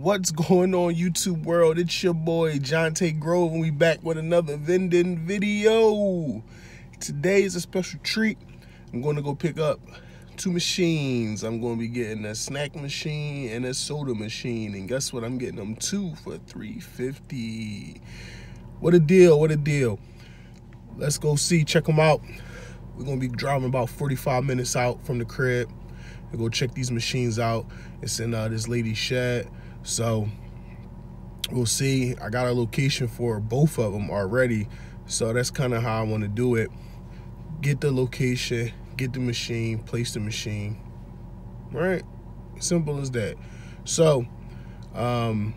What's going on, YouTube world? It's your boy Jontae Grove, and we back with another vending video. Today is a special treat. I'm going to go pick up two machines. I'm going to be getting a snack machine and a soda machine, and guess what? I'm getting them two for $3.50. What a deal! What a deal! Let's go check them out. We're going to be driving about 45 minutes out from the crib and go check these machines out. It's in this lady's shed. So we'll see. I got a location for both of them already, so that's kind of how I want to do it. Get the location, get the machine, place the machine. All right, simple as that. So I'm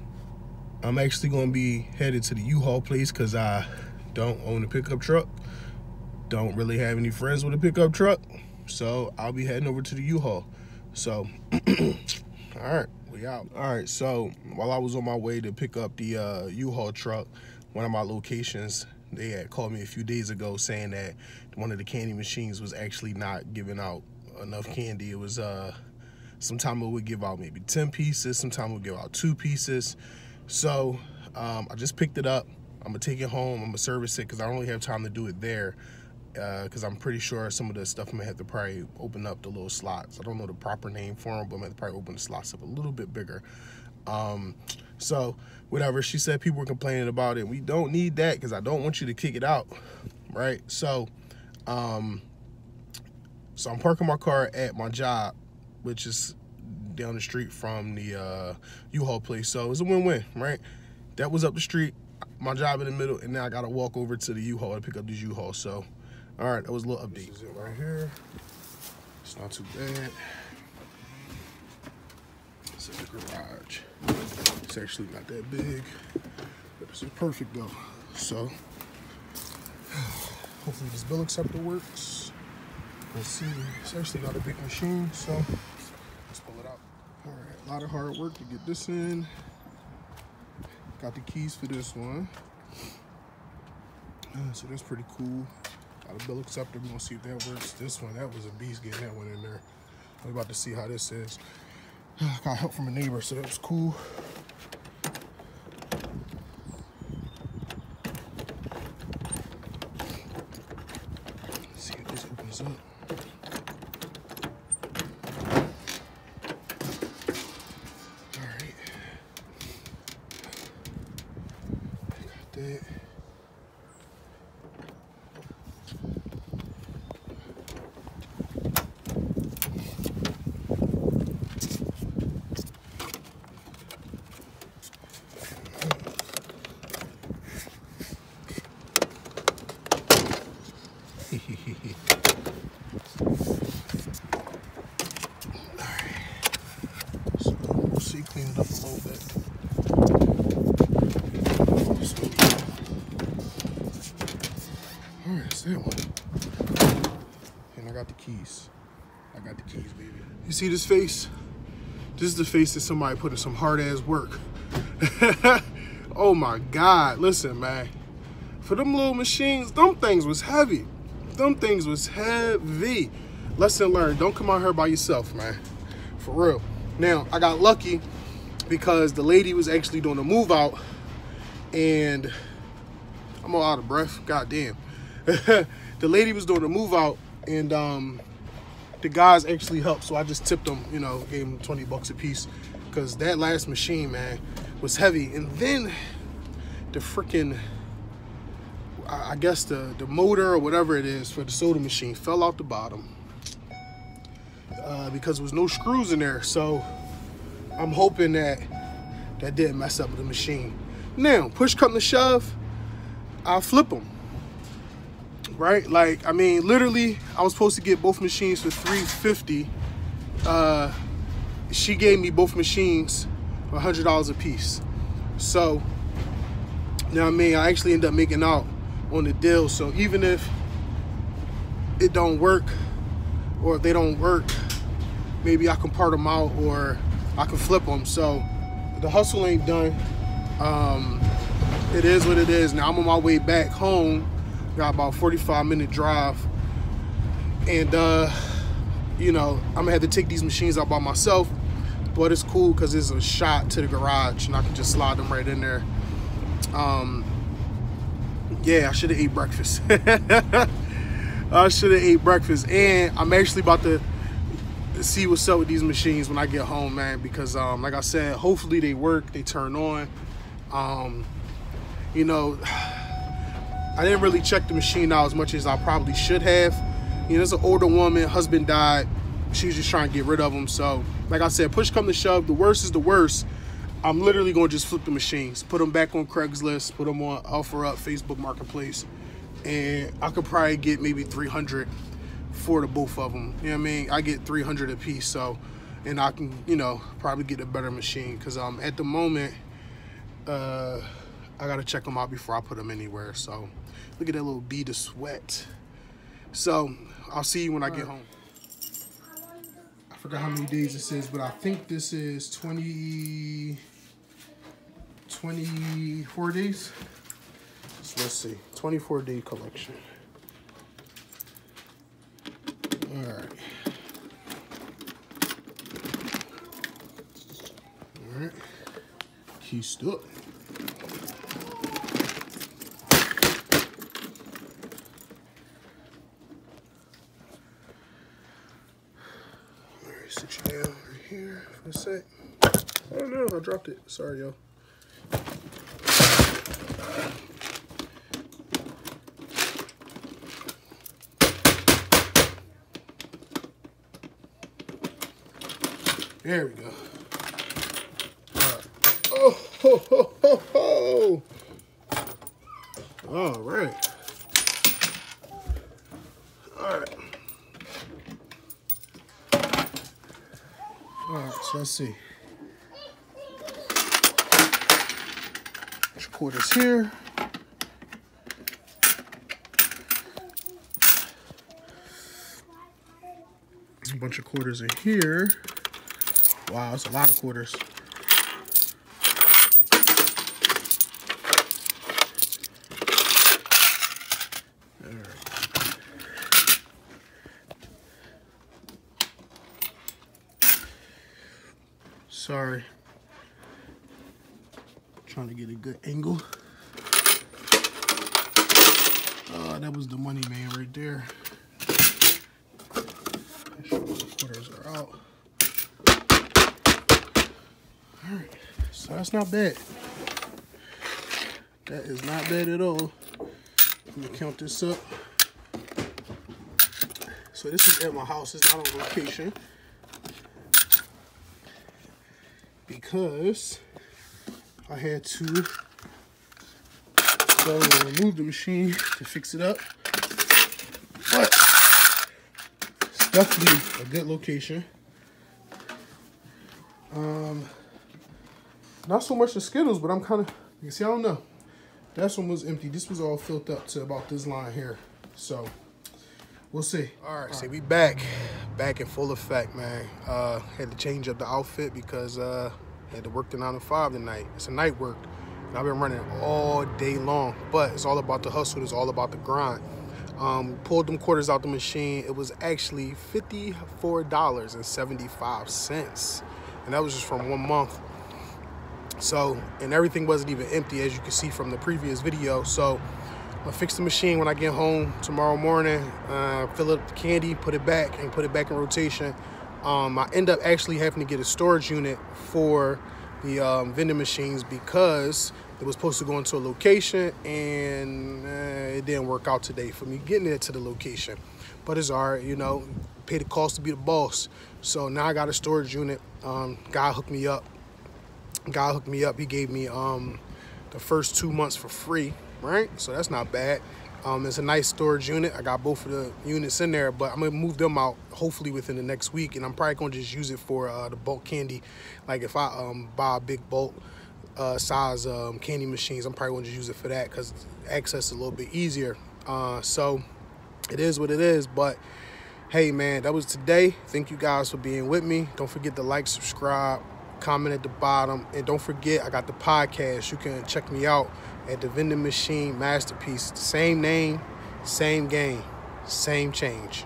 actually going to be headed to the U-Haul place because I don't own a pickup truck, don't really have any friends with a pickup truck, so I'll be heading over to the U-Haul. So all right, we out. All right, so while I was on my way to pick up the U-Haul truck, one of my locations, they had called me a few days ago saying that one of the candy machines was actually not giving out enough candy. It was sometime it would give out maybe 10 pieces, sometime it would give out 2 pieces. So I just picked it up. I'm gonna take it home, I'm gonna service it, because I don't really have time to do it there, because I'm pretty sure some of the stuff I'm gonna have to probably open up the little slots. I don't know the proper name for them, but I'm gonna have to probably open the slots up a little bit bigger. So whatever, she said people were complaining about it. We don't need that because I don't want you to kick it out, right? So so I'm parking my car at my job, which is down the street from the U-Haul place, so it's a win-win, right? That was up the street, my job in the middle, and now I gotta walk over to the U-Haul to pick up these U-Haul. So all right, that was a little update. This is it right here. It's not too bad. It's in the garage. It's actually not that big, but this is perfect though. So hopefully this bill acceptor works. We'll see. It's actually not a big machine, so let's pull it out. All right, a lot of hard work to get this in. Got the keys for this one. So that's pretty cool. Got a bill acceptor, we're gonna see if that works. This one, that was a beast getting that one in there. I'm about to see how this is. Got help from a neighbor, so that was cool. Let's see if this opens up. All right. Got that. Keys. I got the keys, baby. You see this face? This is the face that somebody put in some hard-ass work. Oh my God. Listen, man. For them little machines, them things was heavy. Them things was heavy. Lesson learned. Don't come out here by yourself, man. For real. Now, I got lucky because the lady was actually doing a move out, and I'm all out of breath. God damn. The lady was doing a move out, and the guys actually helped, so I just tipped them, you know, gave them 20 bucks a piece, because that last machine, man, was heavy. And then the freaking, I guess the motor or whatever it is for the soda machine fell out the bottom because there was no screws in there. So I'm hoping that didn't mess up with the machine. Now, push come to shove, I'll flip them. Right, like, I mean, literally, I was supposed to get both machines for $3.50. She gave me both machines for $100 a piece. So, you know what I mean, I actually end up making out on the deal. So even if it don't work, or if they don't work, maybe I can part them out, or I can flip them. So the hustle ain't done. It is what it is. Now I'm on my way back home. Got about 45-minute drive, and you know, I'm gonna have to take these machines out by myself. but it's cool because it's a shot to the garage and I can just slide them right in there. Yeah, I should have ate breakfast. I should have ate breakfast, and I'm actually about to see what's up with these machines when I get home, man, because like I said, hopefully they work, they turn on. You know, I didn't really check the machine out as much as I probably should have. You know, there's an older woman, husband died, she was just trying to get rid of him. So like I said, push come to shove, the worst is the worst. I'm literally gonna just flip the machines, put them back on Craigslist, put them on Offer Up, Facebook Marketplace, and I could probably get maybe 300 for the both of them. You know what I mean? I get 300 a piece, so, and I can, you know, probably get a better machine, because at the moment, I gotta check them out before I put them anywhere. So look at that little bead of sweat. So I'll see you when I get home. I forgot how many days this is, but I think this is 24 days. So let's see, 24-day collection. All right. All right. Keyed up. Set. I don't know, I dropped it. Sorry, yo. There we go. All right. Oh, ho, ho, ho, ho. All right. All right. All right, so let's see. There's quarters here. There's a bunch of quarters in here. Wow, that's a lot of quarters. Sorry, trying to get a good angle. That was the money man right there. Make sure the quarters are out. All right, so that's not bad. That is not bad at all. Let me count this up. So this is at my house. It's not on location, because I had to go remove the machine to fix it up. But it's definitely a good location. Not so much the Skittles, but I'm kind of, you see, I don't know. That one was empty. This was all filled up to about this line here. So we'll see. All right. See, we back in full effect, man. Had to change up the outfit because I had to work the 9 to 5 tonight. It's a night work, and I've been running all day long, but it's all about the hustle. It's all about the grind. Pulled them quarters out the machine. It was actually $54.75, and that was just from 1 month. So, and everything wasn't even empty, as you can see from the previous video. So I'll fix the machine when I get home tomorrow morning, fill up the candy, put it back, and put it back in rotation. I end up actually having to get a storage unit for the vending machines, because it was supposed to go into a location, and it didn't work out today for me getting it to the location. But it's all right, you know, pay the cost to be the boss. So now I got a storage unit. Guy hooked me up. He gave me the first 2 months for free. Right, so that's not bad. It's a nice storage unit. I got both of the units in there, but I'm gonna move them out hopefully within the next week, and I'm probably gonna just use it for the bulk candy. Like if I buy a big bulk size candy machines, I'm probably gonna just use it for that, because access is a little bit easier. So it is what it is, but hey man, that was today. Thank you guys for being with me. Don't forget to like, subscribe, comment at the bottom, and don't forget I got the podcast. You can check me out at the Vending Machine Masterpiece. Same name, same game, same change.